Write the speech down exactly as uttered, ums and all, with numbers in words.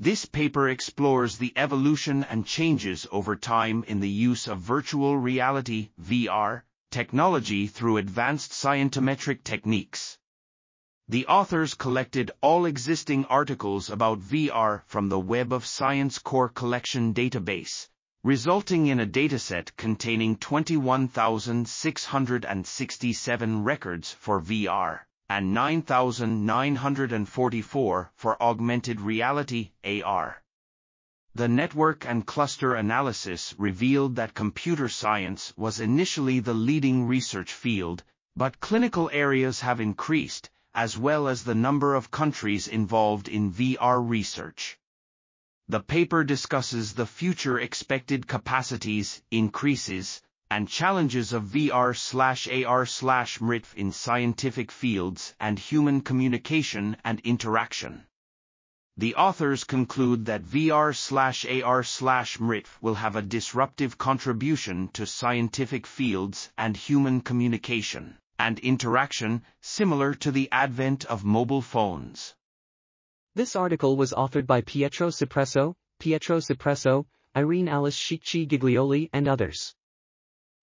This paper explores the evolution and changes over time in the use of virtual reality V R technology through advanced scientometric techniques. The authors collected all existing articles about V R from the Web of Science Core Collection database, resulting in a dataset containing twenty-one thousand six hundred sixty-seven records for V R and nine thousand nine hundred forty-four for augmented reality A R. The network and cluster analysis revealed that computer science was initially the leading research field, but clinical areas have increased, as well as the number of countries involved in V R research. The paper discusses the future expected capacities, increases, and challenges of V R slash A R slash M R I T in scientific fields and human communication and interaction. The authors conclude that V R slash A R slash M R I T will have a disruptive contribution to scientific fields and human communication and interaction, similar to the advent of mobile phones. This article was authored by Pietro Cipresso, Pietro Cipresso, Irene Alice Chicchi Giglioli and others.